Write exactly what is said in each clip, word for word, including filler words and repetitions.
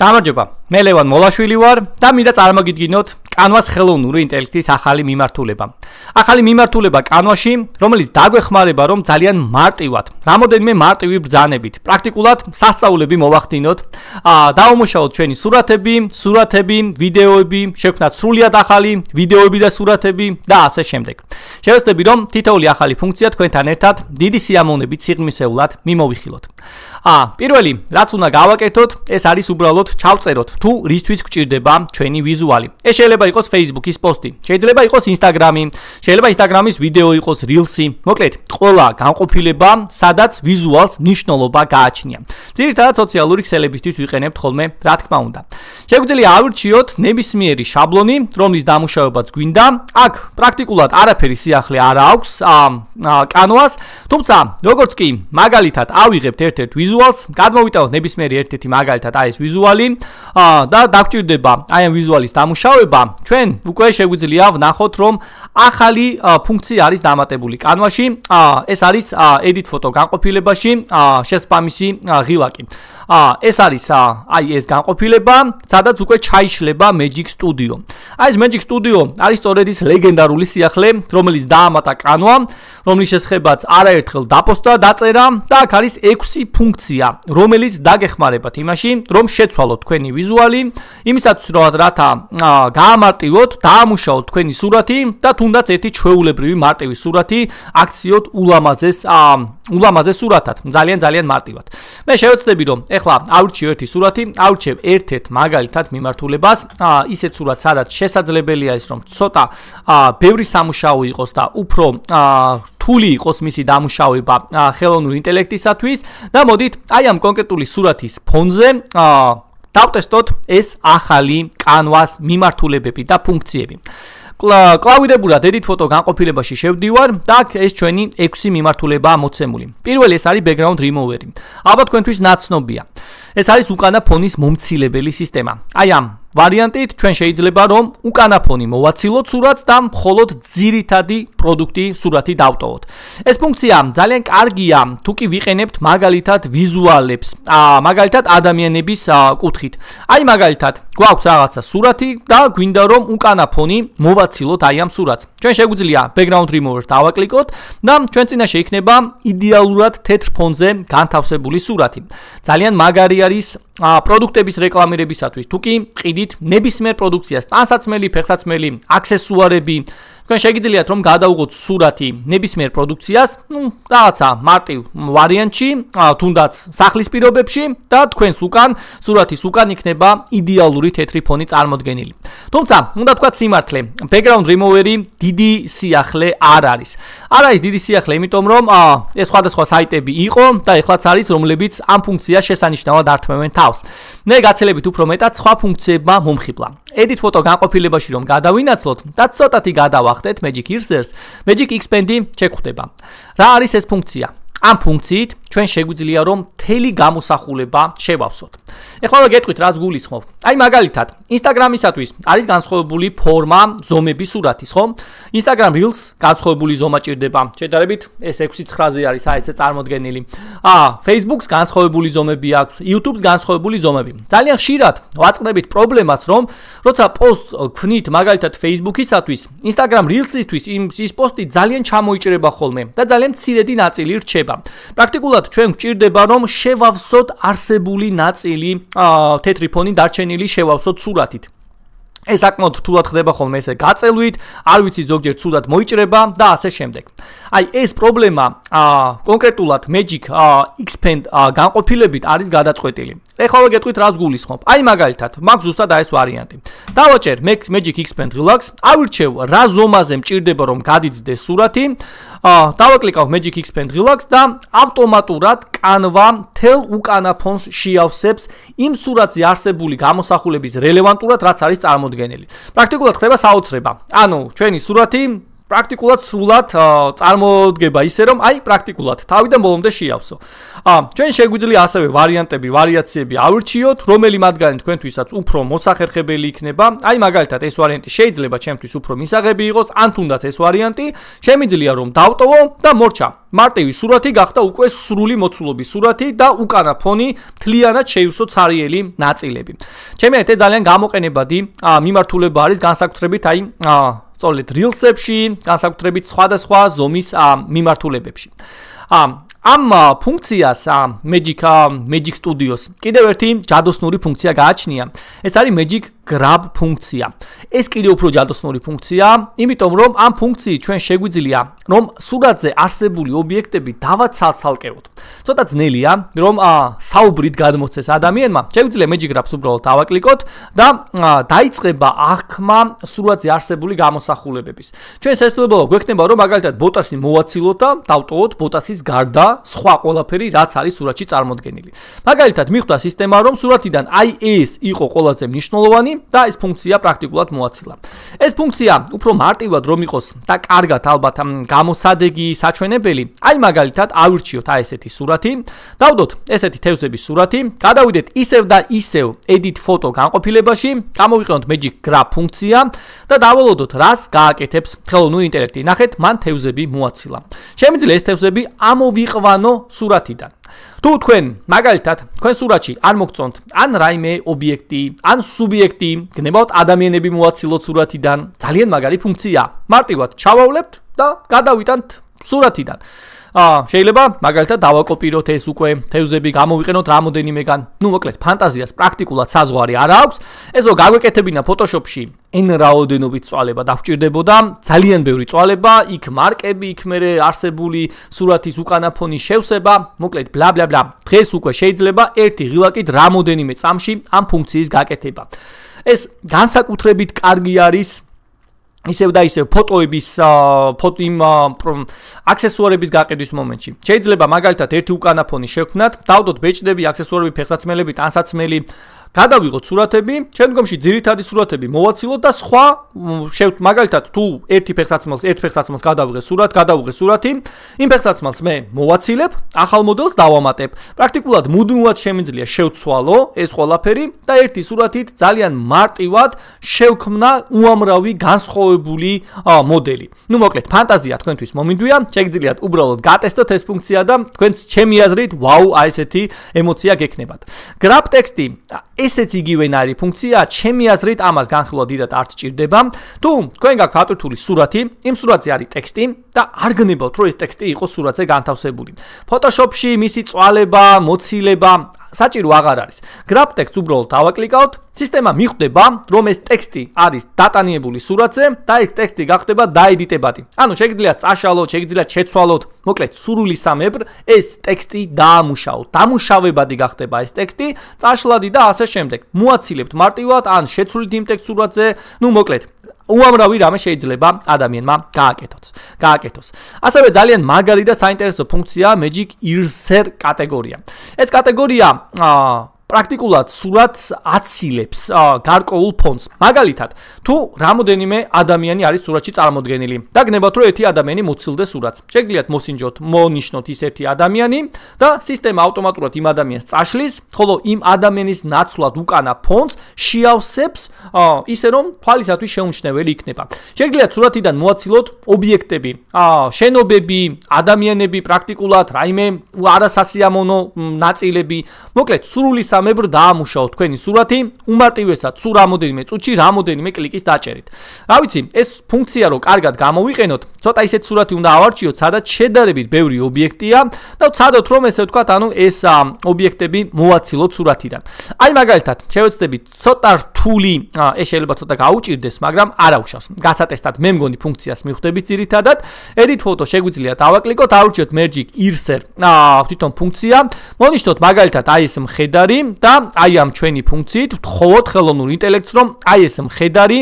გამარჯობა. Მე ლევან მოლაშვილი ვარ და მინდა წარმოგიდგინოთ კანვას ხელოვნური ინტელექტის ახალი მიმართულება. Ახალი მიმართულება კანვაში, რომელიც დაგვეხმარება, რომ ძალიან მარტივად, რამოდენიმე მარტივი ბრძანებით, პრაქტიკულად სასწაულები მოვახდინოთ, დაუმუშავოთ ჩვენი სურათები, სურათები, ვიდეოები, შევქმნათ სრულიად ახალი ვიდეოები და სურათები და ასე შემდეგ. შევეცდები, რომ თითოეული ახალი ფუნქცია თქვენთან ერთად დიდი სიამოვნებით სიღრმისეულად მიმოვიხილოთ. პირველი, რაც უნდა გავაკეთოთ, ეს არის უბრალოდ ჩავწეროთ თუ რისთვის გვჭირდება ჩვენი ვიზუალი. ეს შეიძლება იყოს Facebook-ის პოსტი, შეიძლება იყოს Instagram-ი, შეიძლება Instagram-ის ვიდეო იყოს Reels-ი. მოკლედ, ყველა განყოფილება, სადაც ვიზუალს მნიშვნელობა გააჩნია. ძირითადად სოციალური ქსელებისთვის ვიყენებთ ხოლმე, რა თქმა უნდა. შეგვიძლია ავირჩიოთ ნებისმიერი შაბლონი, რომლის დამუშავებაც გვინდა. აქ პრაქტიკულად არაფერი სიახლე არ აქვს კანვას, თუმცა როგორც კი მაგალითად ავიღებთ ერთ-ერთ ვიზუალს, გადმოვიტანოთ ნებისმიერი ერთ-ერთი მაგალითად აი ეს ვიზუალი და დაგჭირდება აი ამ ვიზუალის დამუშავება, ჩვენ უკვე შეგვიძლია ვნახოთ, რომ ახალი ფუნქცია არის დამატებული კანვაში. ეს არის edit photo განყოფილებაში შესაბამისი ღილაკი. ეს არის აი ეს განყოფილება, სადაც უკვე ჩაიშლება Magic Studio. აი ეს Magic Studio არის სწორედ ის ლეგენდარული სიახლე, რომელიც დაამატა კანვამ, რომლის შესახებაც არაერთხელ დაპოსტა, დაწერა და აქ არის ექვსი ფუნქცია, რომელიც დაგეხმარებათ იმაში, რომ შეცვალოთ თქვენი ვიზუალი, იმისაც რომ რათა გაამარტივოთ, დაამუშავოთ თქვენი სურათი და თუნდაც ერთი ჩვეულებრივი მარტივი სურათი აქციოთ ულამაზეს ულამაზეს სურათად, ძალიან ძალიან მარტივად. მე შევეცდები, რომ ეხლა ავირჩიო ერთი სურათი, ავირჩევ ერთ-ერთ მაგალითად მიმართულებას, ისეთ სურათ, სადაც შესაძლებელია ის, რომ ცოტა ბევრი სამუშაო იყოს და უფრო რთული იყოს მისი დამუშავება ხელოვნური ინტელექტისათვის და მოდით აი ამ კონკრეტული სურათის ფონზე დავტესტოთ ეს ახალი კანვას მიმართულებები და ფუნქციები. კლავიდებურად edit photo განყოფილებაში შევდივარ და ეს ჩვენი ექვსი მიმართულებაა მოცემული. პირველი ეს არის background remover-ი. ალბათ თქვენთვის ნაცნობია. ეს არის უკანა ფონის მომცილებელი სისტემა. აი ამ ვარიანტით ჩვენ შეიძლება რომ უკანა ფონი მოვაცილოთ სურათს და მხოლოდ ძირითადი პროდუქტი სურათი დავტოვოთ. ეს ფუნქცია ძალიან კარგია, თუ კი ვიყენებთ მაგალითად ვიზუალებს, მაგალითად ადამიანების კუთხით. აი მაგალითად გვაქვს რაღაცა სურათი და გვინდა რომ უკანა ფონი მოვაცილოთ აი ამ სურათს. ჩვენ შეგვიძლია background remover-ს დავაკლიკოთ და ჩვენ წინაშე იქნება იდეალურად თეთრ ფონზე განთავსებული სურათი. ძალიან მაგარი არის პროდუქტების რეკლამირებისათვის, თუ კი ყიდით ნებისმიერ პროდუქციას, ტანსაცმელი, ფეხსაცმელი, აქსესუარები. თქვენ შეგიძლიათ რომ გადაუღოთ სურათი ნებისმიერ პროდუქციას, რაღაცა მარტივ ვარიანტში, თუნდაც სახლის პირობებში და თქვენს უკან სურათის უკან იქნება იდეალური თეთრი ფონი წარმოდგენილი. თუმცა, უნდა თქვა სიმართლე, background remover-ი დიდი სიახლე არ არის. არ არის დიდი სიახლე, იმიტომ რომ ეს სხვადასხვა საიტები იყო და ეხლაც არის, რომლებიც ამ ფუნქციას შესანიშნავად ართმევენ თავს. მე გაცილებით უფრო მეტად სხვა ფუნქციებმა მომხიბლა. edit photo განყოფილებაში რომ გადავინაცვლოთ და ცოტათი გადავახტეთ Magic Eraser-ს, Magic Expand-ი შეგხვდება. რა არის ეს ფუნქცია? ამ ფუნქციით ჩვენ შეგვიძლია რომ მთელი გამოსახულება შევავსოთ. ეხლა გეტყვით რას გულისხმობ. აი მაგალითად, Instagram-ისათვის არის განსხვავებული ფორმა ზომების სურათის, ხო? Instagram Reels განსხვავებული ზომა ჭირდება. შედარებით ეს ექვსი ცხრაზე არის აი ესე წარმოდგენილი. აა Facebook-ს განსხვავებული ზომები აქვს, YouTube-ს განსხვავებული ზომები. ძალიან ხშირად ვაწყდებით პრობლემას, რომ როცა პოსტს ვქნით მაგალითად Facebook-ისათვის, Instagram Reels-ისთვის ის პოსტი ძალიან ჩამოიჭრება ხოლმე და ძალიან მცირედი ნაწილი რჩება. პრაქტიკულად ჩვენ გვჭირდება რომ შევავსოთ არსებული ნაწილი თეთრი ფონი დარჩენილი შევავსოთ სურათით. ეს საკმაოდ რთულად ხდება ხოლმე ესე გაწელვით, არ ვიცი ზოგჯერ ცუდად მოიჭრება და ასე შემდეგ. აი ეს პრობლემა კონკრეტულად Magic Expand განყოფილებით არის გადაწყვეტილი. ეხლა გეტყვით რას გულისხმობ. აი მაგალითად, მაქვს ზუსტად აი ეს ვარიანტი. დავაჭერ Magic Expand ღილაკს, ავირჩევ რა ზომაზე მჭირდება რომ გადიდეს სურათი, დავაკლიკავ Magic Expand ღილაკს და ავტომატურად კანვა მთელ უკანა ფონს შეავსებს იმ სურათზე არსებული გამოსახულების რელევანტურად რაც არის წარმოდგენილი. პრაქტიკულად ხდება საოცრება. ანუ ჩვენი სურათი Practiculat srulat წარმოდგება ისე რომ აი პრაქტიკულად თავიდან ბოლომდე შეავსო. აა ჩვენ შეგვიძლია ასევე ვარიანტები, ვარიაციები ავირჩიოთ, რომელი მათგანი თქვენთვისაც უფრო მოსახერხებელი იქნება. Ai მაგალითად ეს ვარიანტი შეიძლება ჩემთვის უფრო მისაღები იყოს, ან თუნდაც ეს ვარიანტი შემიძლია რომ დავტოვო და მორჩა. Martevi surati gachta უკვე სრული მოცულობის surati და უკანა ფონი მთლიანად შეივსო ცარიელი ნაწილები. Ჩემი ეთე ძალიან გამოყენებადი მიმართულება არის განსაკუთრებით აი სწორედ რილსებში, განსაკუთრებით სხვადასხვა ზომის მიმართულებებში. Am funcția sa Magic Magic Studios. Კიდევ ერთი ჯადოსნური ფუნქცია გააჩნია. ეს არის Magic Grab ფუნქცია. ეს კიდევ უფრო ჯადოსნური ფუნქცია, იმიტომ რომ ამ ფუნქციით ჩვენ შეგვიძლია რომ სურათზე არსებული ობიექტები დავაცალცალკევთ. Ცოტა ძნელია, რომ საუბრით გადმოცეს ადამიანმა. Შეგვიძლია Magic Grab-ს უბრალოდ დავაკლიკოთ და დაიწყება აღქმა სურათზე არსებული გამოსახულებების. Ჩვენს შესაძლებლობა გვექნება რომ მაგალითად ბოტასი მოვაცილოთ და დავტოვოთ ბოტასის გარდა სხვა ყველაფერი რაც არის სურათში წარმოდგენილი. Მაგალითად მიხვდა სისტემა რომ სურათიდან აი ეს იყო ყველაზე მნიშვნელოვანი და ეს ფუნქცია პრაქტიკულად მოაცილა. ეს ფუნქცია უფრო მარტივად რომ იყოს და კარგად ალბათ გამოსადეგი საჩვენებელი. Აი მაგალითად ავირჩიოთ აი ესეთი სურათი, დავდოთ ესეთი თევზების სურათი, გადავიდეთ ისევ და ისევ edit photo განყოფილებაში, გამოვიყენოთ Magic Grab ფუნქცია და დავალოდოთ რას გააკეთებს ხელოვნური ინტელექტი. Ნახეთ, მან თევზები მოაცილა. Შემიძლია ეს თევზები ამოვი Vano suratidan. Tu tkven magalitat, tkven suratshi an mogtsont, an raime obiekti, an subiekti, gnebaot adamienები moatsilot suratidan. Ძალიან მაგარი ფუნქცია. Მარტივად ჩავავლებთ და გადავიტანთ suratidan. აა შეიძლება მაგალითად დავაკოპიროთ ეს უკვე თევზები გამოვიყენოთ რამოდენიმეგან. Ну, მოკლედ ფანტაზიას პრაქტიკულად საზღვარი არ აქვს. Ესო გაგვეკეთებინა ფოტოშოპში N რაოდენობით წვალება დაგჭირდებოდა, ძალიან ბევრი წვალება, იქ მარკები, იქ მერე არსებული სურათის უკანა ფონი შევსება, მოკლედ ბლა ბლა ბლა. Დღეს უკვე შეიძლება ერთი ღილაკით რამოდენიმე წამში ამ ფუნქციის გაკეთება. ეს განსაკუთრებით კარგი არის ისევ და ისევ ფოტოების ფოტოიმ აქსესუარების გაყიდვის მომენტში. Შეიძლება მაგალითად ერთი უკანა ფონი შევქმნათ, დავდოთ ბეჭდები, აქსესუარები, ფეხსაცმელები, ტანსაცმელი, გადავიღოთ სურათები, შემდგომში ძირითადი სურათები მოვაცილოთ და სხვა შევთ მაგალითად თუ ერთი ფეხსაცმელს, ერთ ფეხსაცმელს გადავიღე სურათ, გადავიღე სურათი, იმ ფეხსაცმელს მე მოვაცილებ, ახალ მოდელს დავამატებ. Პრაქტიკულად მუდმივად შემიძლია შევცვალო ეს ყველაფერი და ერთი სურათით ძალიან მარტივად შევქმნა უამრავი განსხვავებული buli modeli. Nu moclet fantazia თქვენთვის მომინდვია, შეგიძლიათ უბრალოდ გატესტოთ ეს ფუნქცია და თქვენს ჩემი აზრით ვაუ აი ესეთი ემოცია გეკნებათ. Grab ტექსტი ესეც იგივენაირი ფუნქცია, ჩემი აზრით ამას განხილვა დიდად არ ჭირდება. Თუ თქვენ გაქვთ ატვირთული სურათი, იმ სურათზე არის ტექსტი და არ გნებავთ რომ ეს ტექსტი იყოს სურათზე განთავსებული. Photoshop-ში მისი წვალება, მოცილება საჭირო აღარ არის. Grab ტექსტს უბრალოდ დავაკლიკავთ. Სისტემა მიხვდება, რომ ეს ტექსტი არის დატანებული სურათზე და ეს ტექსტი გახდება დაედიტებადი. Ანუ შეგიძლიათ წაშალოთ, შეგიძლიათ შეცვალოთ, მოკლედ სურვილისამებრ ეს ტექსტი დაამუშავოთ. Დამუშავებადი გახდება ეს ტექსტი, წაშლადი და ასე შემდეგ. Მოაცილებთ მარტივად ან შეცვლით იმ ტექსტს სურათზე, ну მოკლედ უამრავი რამე შეიძლება ადამიანმა გააკეთოს. Გააკეთოს. Ასევე ძალიან მაგარი და საინტერესო ფუნქცია Magic Eraser კატეგორია. Ეს კატეგორია აა Practiculat surats atsilebs garkoul fons. Magalitat, tu ramodenime adamiani aris suratshi tsarmodgenili. Da gnebat ro eti adamiani motsildes surats. Shegliat mosinjot monishnot is eti adamiani da sistema avtomaturat im adamians tsashlis, kholo im adamianis natsulad ukana fons shiavsebs ise rom thvalisatvs sheunchhneveli ikneba. Shegliat suratidan moatsilot obiektები, shenovები, adamianები praktikulat raime arasasiamono natsilები. Mokled suruli მებრძ დაამუშავოთ თქვენი სურათი, უმარტივესად სულ რამოდენიმე წუთში რამოდენიმე კლიკის დაჭერით. Რა ვიცი, ეს ფუნქცია რო კარგად გამოვიყენოთ, ცოტა ისეთ სურათი უნდა ავარჩიოთ, სადაც შედარებით ბევრი ობიექტია და ვცადოთ რომ ესე ვთქვათ, ანუ ეს ობიექტები მოაცილოთ სურათიდან. Აი მაგალითად, შევეცდებით ცოტა რთული, ეს შეიძლება ცოტა გაუჭირდეს, მაგრამ არ აუშავს. Გასატესტად მე მგონი ფუნქციას მივხვდებით ძირითადად. Edit photo შეგვიძლია დავაკლიკოთ, ავირჩიოთ Magic Eraser, თვითონ ფუნქცია. Მონიშნოთ მაგალითად აი ეს მხედარი და აი ამ ჩვენი ფუნქციით ვთხოვოთ ხელოვნურ ინტელექტს რომ აი ეს მხედარი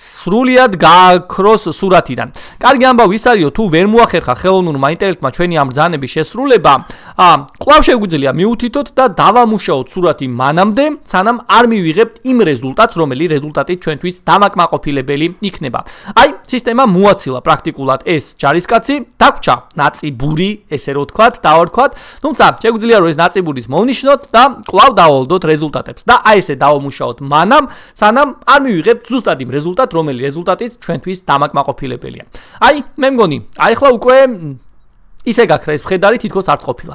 სრულად გააქროს სურათიდან. Კარგი ამბავი ის არისო თუ ვერ მოახერხა ხელოვნურმა ინტელექტმა ჩვენი ამ ბრძანების შესრულება, კვლავ შეგვიძლია მიუთითოთ და დავამუშაოთ სურათი მანამდე, სანამ არ მივიღებთ იმ რეზულტატს, რომელიც რეზულტატით ჩვენთვის დამაკმაყოფილებელი იქნება. Ai, sistema muațila, practiculat es jariscații, tacuța, nații buri, eserotquat, taorquat, nu ți-am, ce guzilia rois nații buris monishnot, da, clauda oldot rezultate. Da, ai se dau mușaut manam, sanam, armiu rept zustadim rezultat, romeli rezultate, centuis, tamak macopile pelia. Ai, memgoni, ai claucoe. Isă găcresc, predare titkos art copila.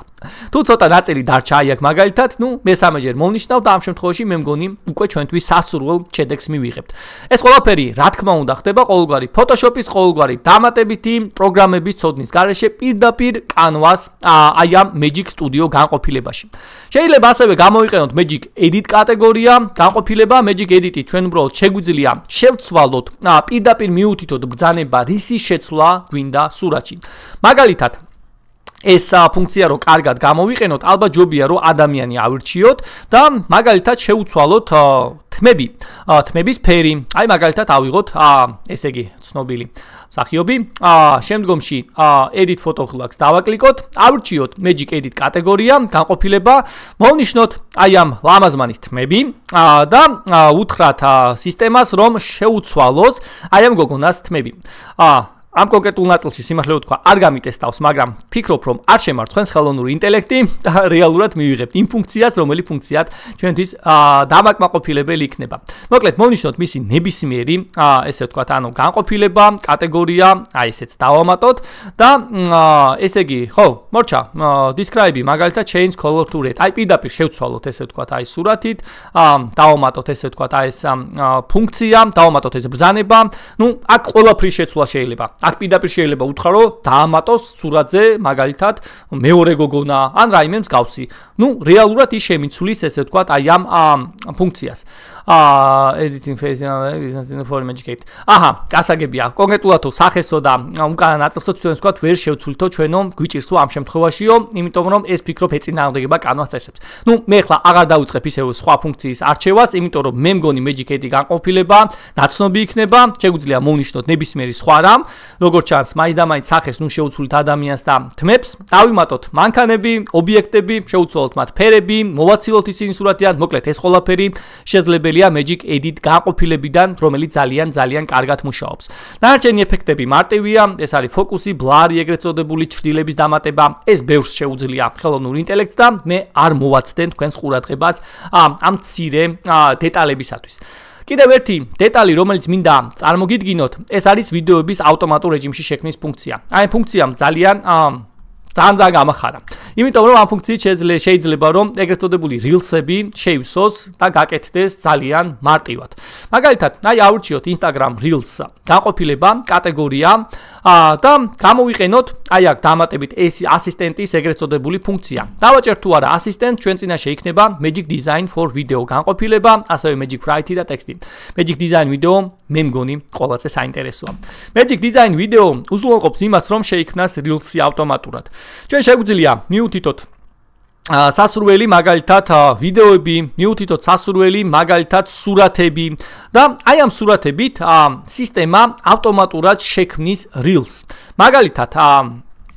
Tot sota națeli dar chaiak magalitat, nu, mesameger monishnau, da am șem txoshi memgonim, uqve chventvi sasurvel chedex miviqebt. Es qolaperi ra tkma unda xteba, qolgari Photoshop-is, qolgari damatebiti, programebis tsodnis gareshe pirdapir Canvas, ai am Magic Studio ganqopilebashi. Sheileba aseve gamoiqenot Magic Edit kategoria, ganqopileba Magic Edit-i chven ubralod shegudzilia shevtsvalot, pirdapir miutitot bgzaneba risi shetsvla gwinda suratshi. Magalitat esa funcția ro cargat gamoviqenot alba jobia ro adamiani avirchiot da magalitat sheutsvalot tmebi tmebis feri ai magalitat avigot ესე იგი ცნობილი მსახიობი შემდგომში edit photo glaks დავაკლიკოთ avirchiot magic edit კატეგორია განყოფილება მოვნიშნოთ აი ამ ლამაზმანის თმები და უთხრათ სისტემას რომ შეუცვალოს აი ამ გოგონას თმები Am concretul natălși, simțeau că argami testau smagram picroprom arșem arțuens halonuri intelecti, dar realurat miurept. În funcția stromeli funcția, ce întuis damak ma copilebe likneba. Măclet monișnot misi nebisimeri, eset cu atano gan copileba, categoria, eset stau amatot, da esegi, ho, morcha, describe magalita change color to red. Ai pida pe șeuțualot eset cu atai suratit, stau amatot eset cu atai funcția, stau amatot eset brzaneba, nu acola prișețul așeileba. Ac pidapir შეიძლება უთხარო დაამატოს სურათზე მაგალითად მეორე გოგონა ან რაიმე მსგავსი. Ну, რეალურად ის შემიცვლის ესე თქვა აი ამ ფუნქციას. აა editing phase in for magic. აჰა, გასაგებია. კონკრეტულად სახესო და უკანა ნაწილსო თქვენ თქვა ვერ შევცვლითო ჩვენო გვიჭირსო ამ შემთხვევაშიო, იმიტომ რომ ეს ფიქრობ ეწინააღმდეგება კანვას წესებს. Ну, მე ხლა აღარ დავიწყებ ისევ სხვა ფუნქციის არჩევას, იმიტომ რომ მე მგონი magic edit განყოფილება ნაცნობი იქნება. შეგვიძლია მოვნიშნოთ ნებისმიერი სხვა რამ. Როგორც ჩანს, მაინც და მაინც სახეს ნუ შეუცვლით ადამიანს და თმებს, დავიმატოთ მანქანები, ობიექტები, შეუცვალოთ მათ ფერები, მოვაცილოთ ისინი სურათიდან, მოკლედ ეს ყველაფერი შესაძლებელია Magic Edit განყოფილებიდან, რომელიც ძალიან ძალიან კარგად მუშაობს. ნარჩენი ეფექტები მარტივია, ეს არის ფოკუსი, ბლარი, ეგრეთ წოდებული ჩრდილების დამატება, ეს ბევრს შეუძლია ხელოვნურ ინტელექტს და მე არ მოვაცდენ თქვენს ყურადღებას ამ ცირე დეტალებისათვის. Კიდევ ერთი დეტალი რომელიც მინდა წარმოგიდგინოთ ეს არის ვიდეოების ავტომატურ რეჟიმში შექმნის ფუნქცია. Აი ფუნქციამ ძალიან Tanza gamahara. Იმიტომ რომ ამ ფუნქციით შეიძლება შეიძლება რომ ეგრეთ წოდებული რილსები შეივსოს და გაკეთდეს ძალიან მარტივად. მაგალითად, აი ავირჩიოთ Instagram Reels-ს. განყოფილება, კატეგორია და გამოვიყენოთ აი აქ დამატებით ეს ასისტენტის ეგრეთ წოდებული ფუნქცია. დავაჭერთ თუ არა ასისტენტს, ჩვენ წინაშე იქნება Magic Design for Video განყოფილება, ასევე Magic Write-ი და ტექსტი. Magic Design Video მე მგონი ყოველთვის საინტერესოა. Magic Design Video უზრუნველყოფს იმას, რომ შეიქმნას Reels-ი ავტომატურად. Ჩვენ შეგვიძლია მიუთითოთ სასურველი მაგალითად ვიდეოები, მიუთითოთ სასურველი მაგალითად სურათები და აი ამ სურათებით სისტემა ავტომატურად შექმნის Reels. Მაგალითად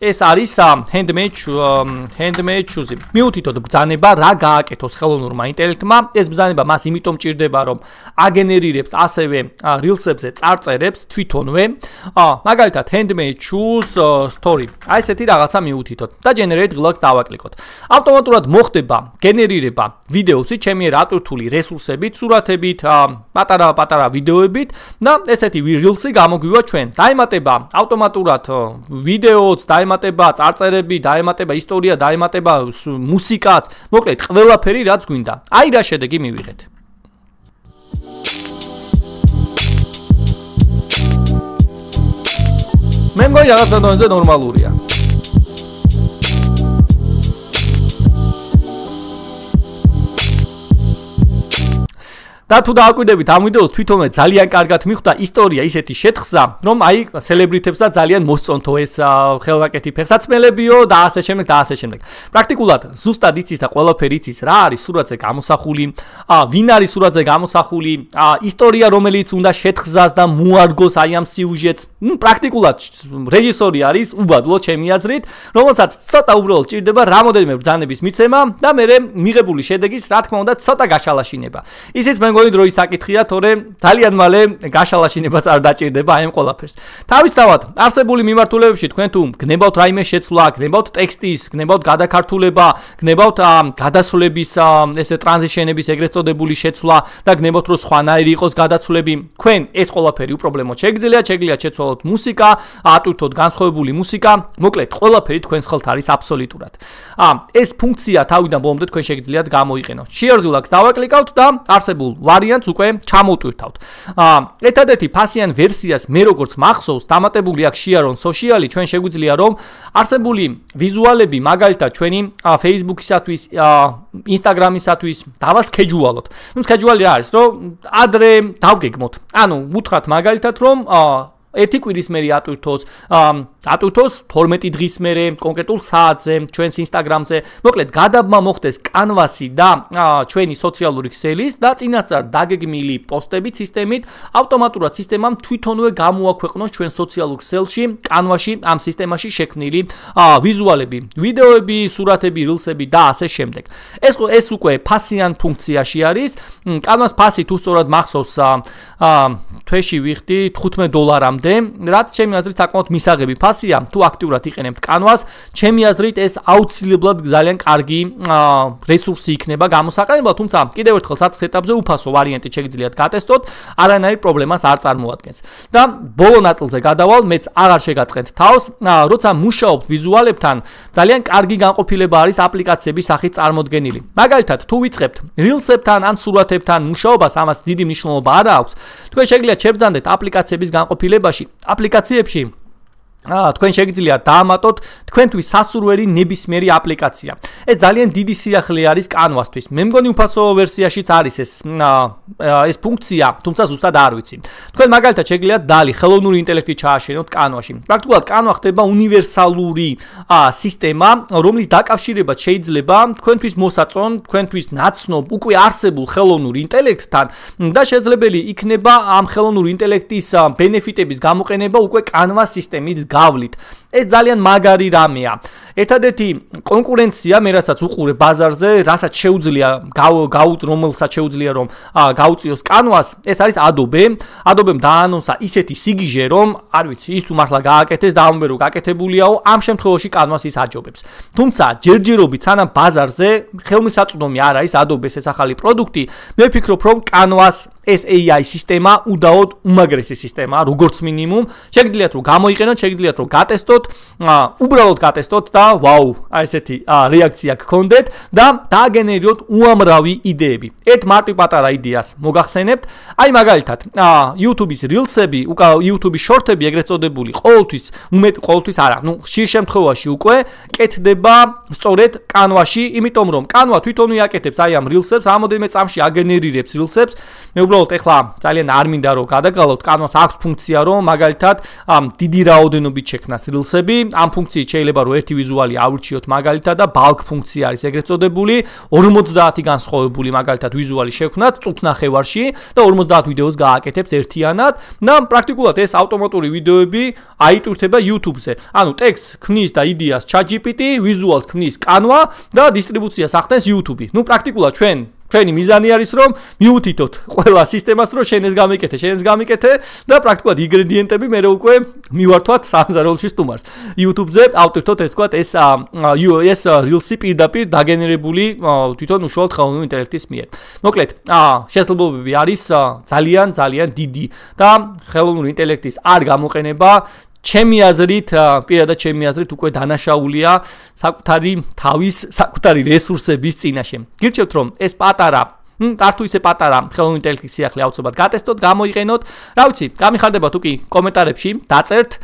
ეს არის handmade handmade shoes. მიუთითოთ ბძანება რა გააკეთოს ხელოვნურმა ინტელექტმა. ეს ბძანება მას იმიტომ ჭირდება რომ აგენერირებს ასევე რილსებზე წარწერებს თვითონვე. მაგალითად handmade shoes story. აი ესეთი რაღაცა მიუთითოთ და generate globs დავაკლიკოთ. ავტომატურად მოხდება გენერირება ვიდეოსი ჩემი რატვირთული რესურსებით, სურათებით, პატარა პატარა ვიდეოებით და ესეთი რილსი გამოგვივა ჩვენ. დაემატება ავტომატურად ვიდეოც და დაემატება წარწერები, დაემატება ისტორია, დაემატება მუსიკაც, მოკლედ ყველაფერი რაც გვინდა. Აი რა შედეგი მივიღეთ. მე მგონი რაღაც დონეზე ნორმალურია. და თუ დააკვირდებით ამ ვიდეოს თვითონვე ძალიან კარგად მიხვდა ისტორია ისეთი შეთხზა, რომ აი სელებრიტებსა ძალიან მოსწონთო ეს ხელნაკეთი ფეხსაცმელებიო და ასე შემდეგ და ასე შემდეგ. პრაქტიკულად ზუსტად იცის და ყველაფერი იცის რა არის სურათზე გამოსახული, ვინ არის სურათზე გამოსახული, ისტორია რომელიც უნდა შეთხზას და მოარგოს აი ამ სიუჟეტს. პრაქტიკულად რეჟისორი არის უბადლო ჩემი აზრით, რომელსაც ცოტა უბრალოდ ჭირდება რამოდენიმე ბრძანების მიცემა და მერე მიღებული შედეგის რა თქმა უნდა ცოტა გაშალაშინება. ისიც მე გოი დროის საკითხია, თორე ძალიან მალე გაშალაშინებას არ დაჭირდება აი ამ ყველაფერს. თავისთავად, არსებული მიმართულებებში თქვენ თუ გნებავთ რაიმე შეცვლა, გნებავთ ტექსტის, გნებავთ გადაქართულება, გნებავთ გადასვლების ესე ტრანზიშენების ეგრეთ წოდებული შეცვლა და გნებავთ რომ სხვანაირი იყოს გადაცვლები. თქვენ ეს ყველაფერი უპრობლემოდ შეგიძლია, შეგიძლია შეცვალოთ მუსიკა, ატვირთოთ განსხვავებული მუსიკა, მოკლედ ყველაფერი თქვენს ხელთ არის აბსოლუტურად. ეს ფუნქცია თავიდან ბოლომდე თქვენ შეგიძლიათ გამოიყენოთ. Share Deluxe დავაკლიკავთ და არსებულ ვარიანტს უკვე ჩამოვტვირთავთ. ერთადერთი ფასიან ვერსიას მე როგორც მახსოვს, დამატებული აქ Share on Social-ი, ჩვენ შეგვიძლია რომ არსებული ვიზუალები მაგალითად ჩვენი Facebook-ისათვის, Instagram-ისათვის დავასქეჯუალოთ. ნუ სქეჯუალი არის, რომ ადრე დავგეგმოთ. ანუ ვუთხრათ მაგალითად რომ ერთი კვირის მერე ატვირთოს, ატვირთოს თორმეტი დღის მერე, კონკრეტულ საათზე, ჩვენს Instagram-ზე. მოკლედ, გადაბმა მოხდეს კანვასი და ჩვენი სოციალური ქსელის და წინასწარ დაგეგმილი პოსტებით სისტემით, ავტომატურად სისტემამ თვითონვე გამოაქვეყნოს ჩვენ სოციალურ ქსელში, კანვაში, ამ სისტემაში შექმნილი ვიზუალები, ვიდეოები, სურათები, რილსები და ასე შემდეგ. ეს ეს უკვე ფასიან ფუნქციაში არის. კანვას ფასი თუ სწორად მახსოვს, თვეში ვიხდი თხუთმეტ დოლარამდე. რაც ჩემი აზრით საკმაოდ მისაღები ფასია, თუ აქტიურად იყენებთ კანვას, ჩემი აზრით ეს აუცილებლად ძალიან კარგი რესურსი იქნება გამოსაყენებლად, თუმცა კიდევ ერთხელ საწყის ეტაპზე უფასო ვარიანტი შეგიძლიათ გატესტოთ, არანაირი პრობლემას არ წარმოადგენს. და ბოლო ნაწილზე გადავალ, მეც აღარ შეგაწყენთ თავს, როცა მუშაობთ ვიზუალებთან, ძალიან კარგი განყოფილება არის აპლიკაციების სახით წარმოდგენილი. მაგალითად, თუ ვიწყებთ რილსებთან ან სურათებთან მუშაობას, ამას დიდი მნიშვნელობა არ აქვს. თქვენ შეგიძლიათ შევძანდეთ აპლიკაციების განყოფილება აპლიკაციებში თქვენ შეგიძლიათ დაამატოთ თქვენთვის სასურველი ნებისმიერი აპლიკაცია. ეს ძალიან დიდი სიახლე არის კანვასთვის. მე მგონი უფასო ვერსიაშიც არის ეს ეს ფუნქცია, თუმცა ზუსტად არ ვიცი. თქვენ მაგალითად შეგიძლიათ დალი ხელოვნური ინტელექტი ჩააშენოთ კანვაში. პრაქტიკულად კანვა ხდება უნივერსალური სისტემა, რომლის დაკავშირებაც შეიძლება თქვენთვის მოსაწონ, თქვენთვის ნაცნობ უკვე არსებულ ხელოვნურ ინტელექტთან და შეძლებელი იქნება ამ ხელოვნური ინტელექტის ბენეფიტების გამოყენება უკვე კანვას სისტემით გავლით. ეს ძალიან მაგარი რამეა. ერთადერთი კონკურენცია, მე რასაც უყურებ ბაზარზე, რასაც შეუძლია გავუთ, რომელსაც შეუძლია რომ გაუწიოს კანვას, ეს არის Adobe. Adobe-მ დაანონსა ისეთი სიგიჟე, რომ არ ვიცი, ის თუ მართლა გააკეთეს, დაამბე რომ გაკეთებულიაო, ამ შემთხვევაში კანვას ის აჯობებს. თუმცა ჯერჯერობით სანამ ბაზარზე ხელმისაწვდომი არ არის Adobe-ს ეს ახალი პროდუქტი, მე ვფიქრობ რომ კანვას ეს A I სისტემა უდაოდ უმაგრესი სისტემაა, როგორც მინიმუმ. შეგიძლიათ რომ გამოიყენოთ, შეგიძლიათ რომ გატესტოთ, უბრალოდ გატესტოთ და ვაუ, აი ესეთი რეაქცია გქონდეთ და დააგენერიოთ უამრავი იდეები. ერთ მარტივ პატარა იდეას მოგახსენებთ. აი მაგალითად, YouTube-ის რილსები, YouTube-ის შორტები ეგრეთ წოდებული, ყოველთვის, უმეტ ყოველთვის არა, ნუ ხშირ შემთხვევაში უკვე კეთდება სწორედ Canva-ში, იმიტომ რომ Canva თვითონვე აკეთებს აი ამ რილსებს, რამოდენიმე წამში აგენერირებს რილსებს. მე უბრალოდ ეხლა ძალიან არ მინდა რომ გადაგალოთ, კანვას აქვს ფუნქცია რომ მაგალითად დიდი რაოდენობით შექმნას რილსები. ამ ფუნქციით შეიძლება რომ ერთი ვიზუალი ავირჩიოთ მაგალითად და ბალკ ფუნქცია არის ეგრეთ წოდებული, ორმოცდაათი განსხვავებული მაგალითად ვიზუალი შევქმნათ წუთნახევარში და ორმოცდაათ ვიდეოს გააკეთებს ერთიანად და პრაქტიკულად ეს ავტომატური ვიდეოები აიტვირთება YouTube-ზე. ანუ ტექსტს ქმნის და იდეას ChatGPT, ვიზუალს ქმნის Canva და დისტრიბუციას ახდენს YouTube-ი. ნუ პრაქტიკულად ჩვენ ჩვენი მიზანი არის რომ მიუთითოთ ყველა სისტემას, რომ შენ ეს გამიკეთე, შენ ეს გამიკეთე და პრაქტიკულად ინგრედიენტები მე უკვე მივართვათ სამზარეულოში სტუმარს. YouTube-ზე ავტვირთოთ ეს თქვა ეს U S Reels-ი პირდაპირ დაგენერებული თვითონ უშუალოდ ხელოვნური ინტელექტის მიერ. მოკლედ, შესაძლებლობები არის ძალიან ძალიან დიდი და ხელოვნური ინტელექტის არ გამოყენება ჩემი აზრით, პირადად ჩემი აზრით უკვე დანაშაულია საკუთარი თავის, საკუთარი რესურსების წინაშე. გირჩევთ რომ ეს პატარა Artu ise patara ხელოვნიტელქი სიახლე აუცილებლად გატესტოთ, გამოიყენოთ. Რა ვიცი, გამიხარდებათ უკი კომენტარებში, დაწერთ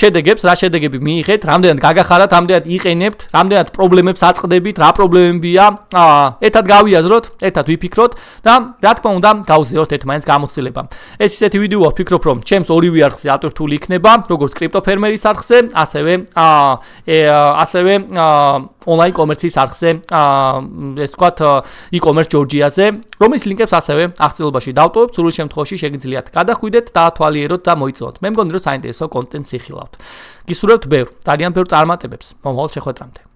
შედეგებს, რა შედეგები მიიღეთ, რამდენად გაგახარათ, რამდენად იყენებთ, რამდენად პრობლემებს აწყდებით, რა პრობლემებია, ერთად გავიაზროთ, ერთად ვიფიქროთ და რა თქმა უნდა, გავზეოთ ერთმანეთს გამოცდილება. ეს ისეთი ვიდეოა, ვფიქრობ, რომ ჩემს ორივე არხზე ატვირთული იქნება, როგორც კრიპტოფერმერის არხზე, ასევე ასევე online commerce-ის არხზე, ეს ვთქვათ, e-commerce Georgia-ზე, რომლის ლინკებს ასევე აღწერილობაში დავტოვებთ, სრულ შემთხვევაში შეგიძლიათ გადახვიდეთ, დაათვალიეროთ და მოიწვიოთ. მე მგონი, რომ საინტერესო კონტენტს იხილავთ. გისურვებთ ბევრ, ძალიან ბევრ წარმატებებს. მომავალ შეხვედრამდე.